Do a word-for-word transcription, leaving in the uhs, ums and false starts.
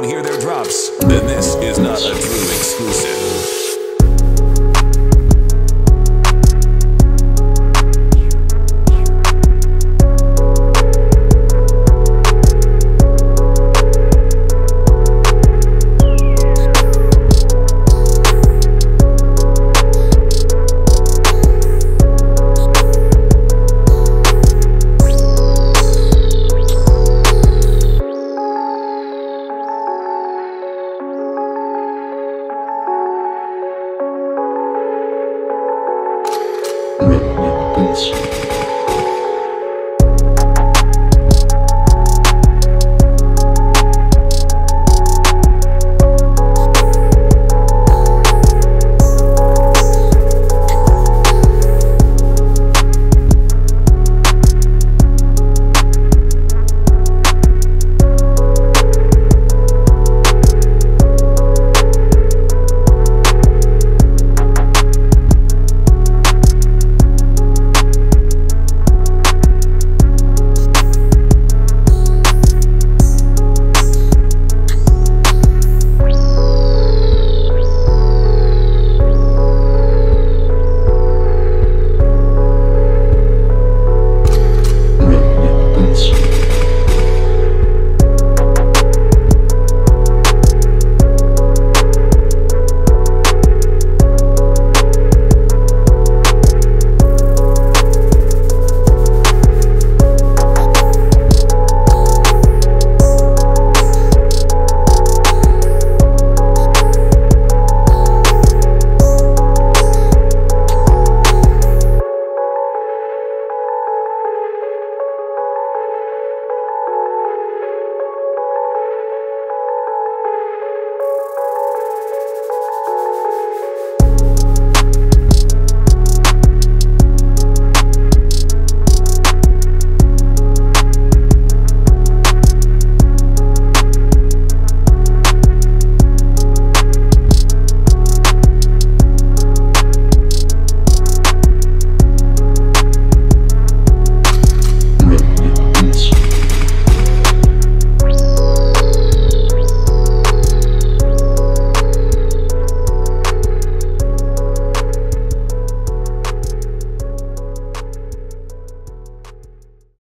don't hear their drops, then this is not a True exclusive.